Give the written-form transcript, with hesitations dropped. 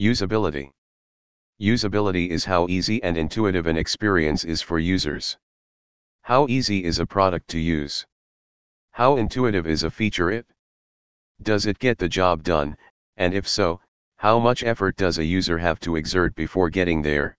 Usability. Usability is how easy and intuitive an experience is for users. How easy is a product to use? How intuitive is a feature it? Does it get the job done, and if so, how much effort does a user have to exert before getting there?